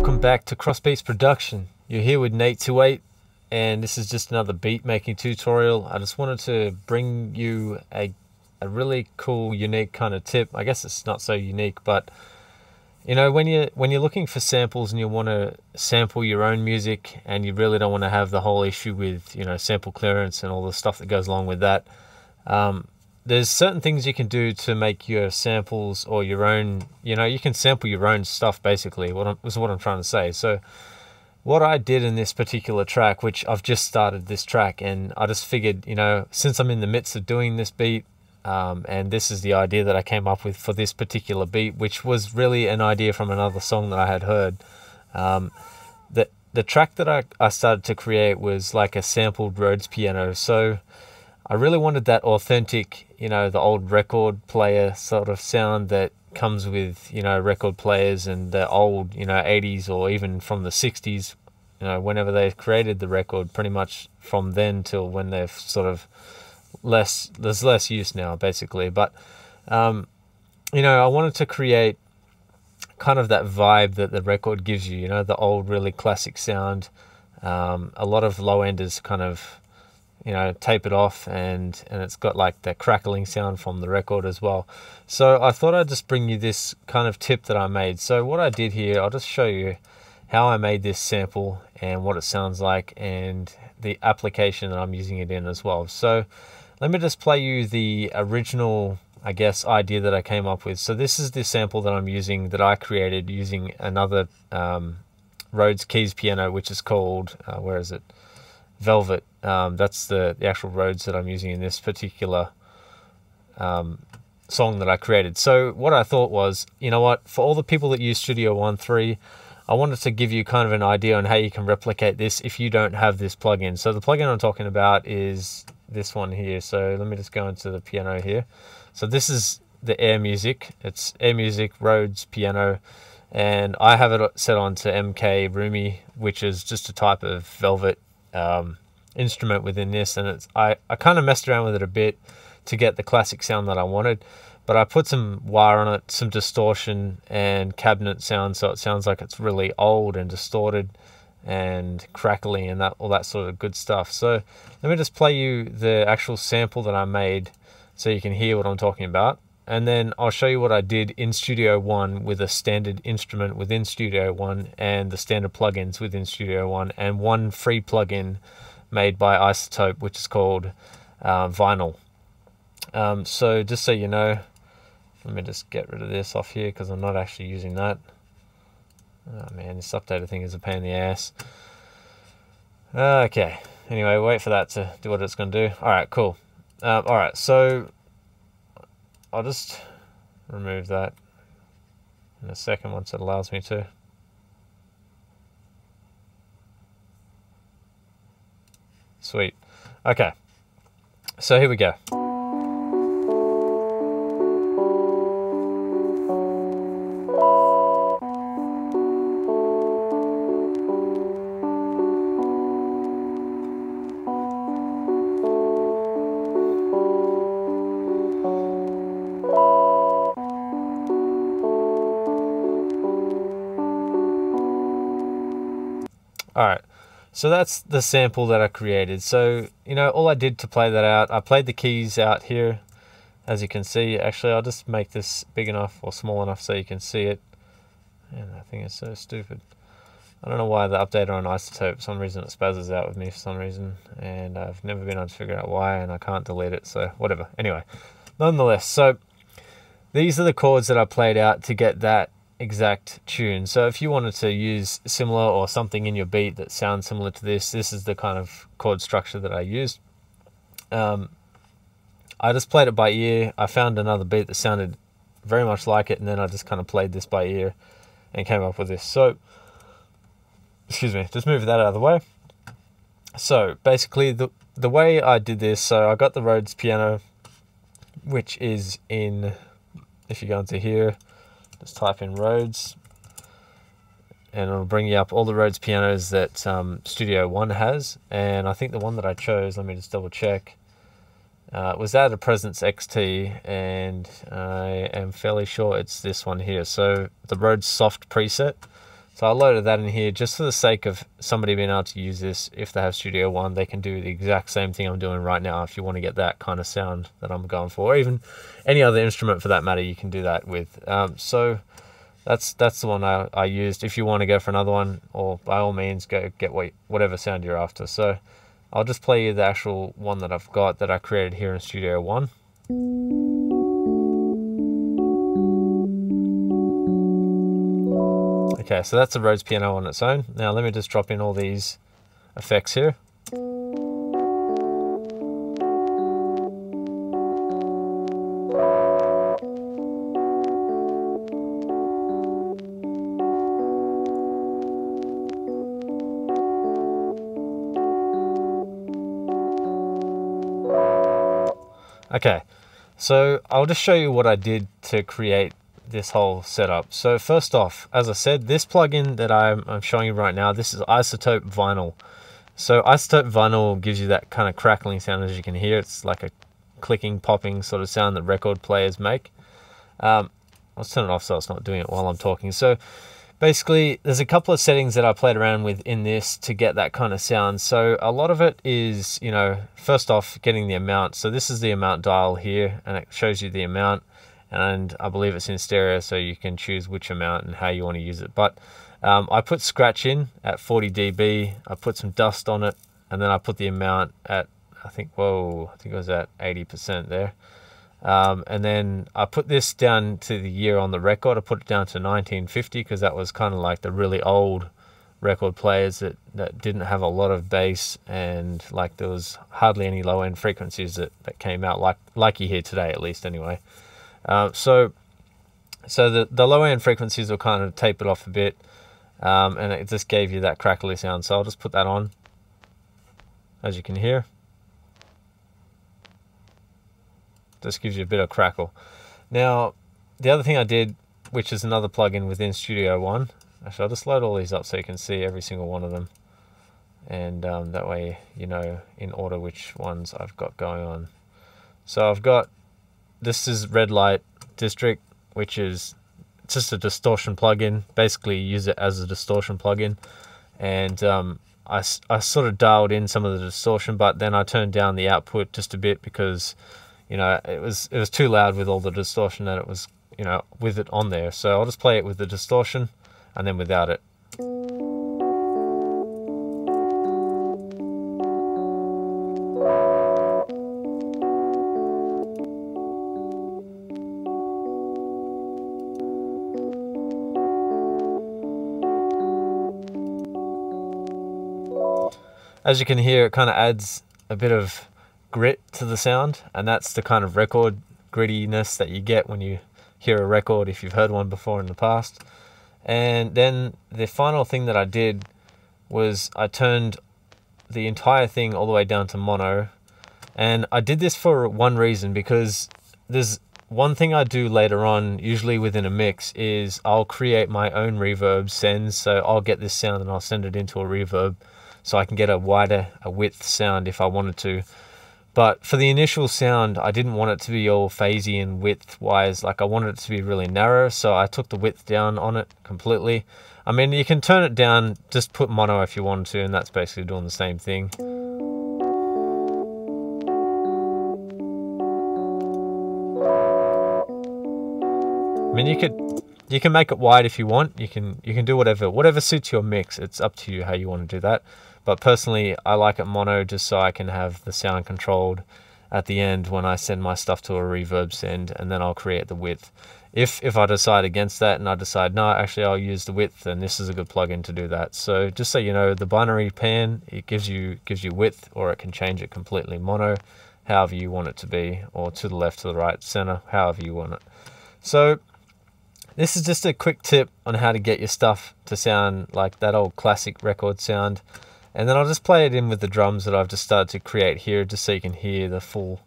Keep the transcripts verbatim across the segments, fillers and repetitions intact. Welcome back to Crossbeats Production. You're here with Nate twenty-eight, and this is just another beat making tutorial. I just wanted to bring you a, a really cool, unique kind of tip. I guess it's not so unique, but you know, when you're, when you're looking for samples and you want to sample your own music and you really don't want to have the whole issue with, you know, sample clearance and all the stuff that goes along with that, um, there's certain things you can do to make your samples or your own, you know, you can sample your own stuff basically, what I'm, is what I'm trying to say. So what I did in this particular track, which I've just started this track, and I just figured, you know, since I'm in the midst of doing this beat, um, and this is the idea that I came up with for this particular beat, which was really an idea from another song that I had heard. Um, the, the track that I, I started to create was like a sampled Rhodes piano. So I really wanted that authentic, you know, the old record player sort of sound that comes with, you know, record players and the old, you know, eighties or even from the sixties, you know, whenever they created the record, pretty much from then till when they've sort of less, there's less use now basically. But, um, you know, I wanted to create kind of that vibe that the record gives you, you know, the old really classic sound. Um, a lot of low-enders kind of, you know, tape it off, and and it's got like that crackling sound from the record as well. So I thought I'd just bring you this kind of tip that I made. So what I did here, I'll just show you how I made this sample and what it sounds like and the application that I'm using it in as well. So let me just play you the original, I guess, idea that I came up with. So this is the sample that I'm using, that I created using another um, Rhodes Keys piano, which is called, uh, where is it? Velvet. Um, that's the, the actual Rhodes that I'm using in this particular um, song that I created. So what I thought was, you know what, for all the people that use Studio One three, I wanted to give you kind of an idea on how you can replicate this if you don't have this plugin. So the plugin I'm talking about is this one here. So let me just go into the piano here. So this is the Air Music. It's Air Music Rhodes piano, and I have it set on to M K Rumi, which is just a type of Velvet um instrument within this, and it's I, I kind of messed around with it a bit to get the classic sound that I wanted, but I put some wah on it, some distortion and cabinet sound, so it sounds like it's really old and distorted and crackly and that all that sort of good stuff. So let me just play you the actual sample that I made so you can hear what I'm talking about, and then I'll show you what I did in Studio One with a standard instrument within Studio One and the standard plugins within Studio One and one free plugin made by iZotope, which is called uh, Vinyl. Um, so just so you know, let me just get rid of this off here because I'm not actually using that. Oh man, this updated thing is a pain in the ass. Okay, anyway, wait for that to do what it's going to do. Alright, cool. Um, Alright, so I'll just remove that in a second once it allows me to. Sweet. Okay, so here we go. All right. So that's the sample that I created. So, you know, all I did to play that out, I played the keys out here, as you can see. Actually, I'll just make this big enough or small enough so you can see it. And I think it's so stupid. I don't know why the updater on iZotope, for some reason it spazzes out with me for some reason. And I've never been able to figure out why, and I can't delete it, so whatever. Anyway, nonetheless, so these are the chords that I played out to get that exact tune. So if you wanted to use similar or something in your beat that sounds similar to this, this is the kind of chord structure that I used. Um, I just played it by ear. I found another beat that sounded very much like it, and then I just kind of played this by ear and came up with this. So, excuse me, just move that out of the way. So basically the, the way I did this, so I got the Rhodes piano, which is in, if you go into here, just type in Rhodes, and it'll bring you up all the Rhodes pianos that um, Studio One has. And I think the one that I chose, let me just double check, uh, was out of Presence X T, and I am fairly sure it's this one here. So the Rhodes Soft preset. So I loaded that in here just for the sake of somebody being able to use this. If they have Studio One, they can do the exact same thing I'm doing right now if you want to get that kind of sound that I'm going for, or even any other instrument for that matter, you can do that with. Um, so that's that's the one I, I used. If you want to go for another one, or by all means, go get what, whatever sound you're after. So I'll just play you the actual one that I've got that I created here in Studio One. Okay, so that's a Rhodes piano on its own. Now let me just drop in all these effects here. Okay, so I'll just show you what I did to create this whole setup. So first off, as I said, this plugin that I'm, I'm showing you right now, this is iZotope Vinyl. So iZotope Vinyl gives you that kind of crackling sound, as you can hear. It's like a clicking, popping sort of sound that record players make. Um, let's turn it off so it's not doing it while I'm talking. So basically, there's a couple of settings that I played around with in this to get that kind of sound. So a lot of it is, you know, first off, getting the amount. So this is the amount dial here, and it shows you the amount. And I believe it's in stereo, so you can choose which amount and how you want to use it. But um, I put scratch in at forty D B, I put some dust on it, and then I put the amount at, I think, whoa, I think it was at eighty percent there. Um, and then I put this down to the year on the record. I put it down to nineteen fifty, because that was kind of like the really old record players that, that didn't have a lot of bass, and like there was hardly any low-end frequencies that, that came out, like, like you hear today at least anyway. Uh, so so the, the low-end frequencies will kind of tapered off a bit, um, and it just gave you that crackly sound. So I'll just put that on, as you can hear. Just gives you a bit of crackle. Now, the other thing I did, which is another plugin within Studio One, actually I'll just load all these up so you can see every single one of them. And um, that way you know in order which ones I've got going on. So I've got, this is Red Light District, which is just a distortion plugin. Basically, you use it as a distortion plugin. And um, I, I sort of dialed in some of the distortion, but then I turned down the output just a bit because, you know, it was it was too loud with all the distortion, and it was, you know, with it on there. So I'll just play it with the distortion and then without it. As you can hear, it kind of adds a bit of grit to the sound, and that's the kind of record grittiness that you get when you hear a record if you've heard one before in the past. And then the final thing that I did was I turned the entire thing all the way down to mono, and I did this for one reason, because there's one thing I do later on, usually within a mix, is I'll create my own reverb sends. So I'll get this sound and I'll send it into a reverb, so I can get a wider, a width sound if I wanted to. But for the initial sound, I didn't want it to be all phasey and width-wise. Like, I wanted it to be really narrow, so I took the width down on it completely. I mean, you can turn it down, just put mono if you wanted to, and that's basically doing the same thing. I mean, you could... You can make it wide if you want. You can you can do whatever whatever suits your mix. It's up to you how you want to do that. But personally, I like it mono just so I can have the sound controlled at the end when I send my stuff to a reverb send, and then I'll create the width. If if I decide against that and I decide no, actually I'll use the width, then this is a good plugin to do that. So just so you know, the binary pan, it gives you gives you width, or it can change it completely mono, however you want it to be, or to the left, to the right, center, however you want it. So this is just a quick tip on how to get your stuff to sound like that old classic record sound. And then I'll just play it in with the drums that I've just started to create here, just so you can hear the full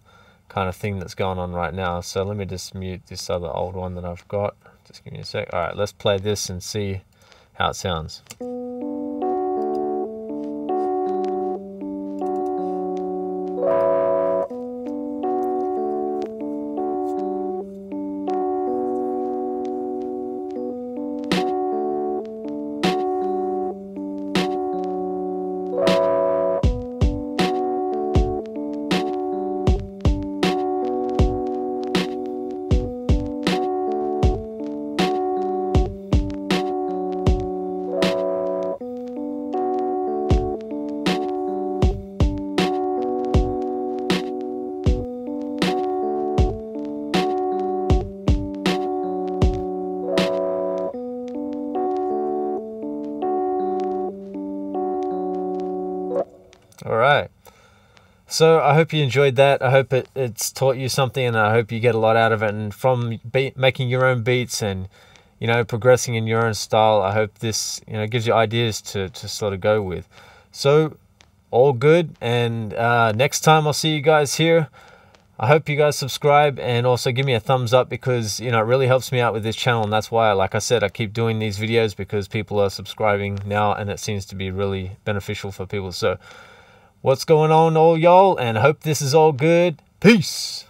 kind of thing that's going on right now. So let me just mute this other old one that I've got. Just give me a sec. All right, let's play this and see how it sounds. So I hope you enjoyed that. I hope it, it's taught you something, and I hope you get a lot out of it. And from be making your own beats and, you know, progressing in your own style, I hope this, you know, gives you ideas to, to sort of go with. So all good. And uh, next time I'll see you guys here. I hope you guys subscribe and also give me a thumbs up, because, you know, it really helps me out with this channel. And that's why, like I said, I keep doing these videos, because people are subscribing now, and it seems to be really beneficial for people. So what's going on, all y'all? And I hope this is all good. Peace.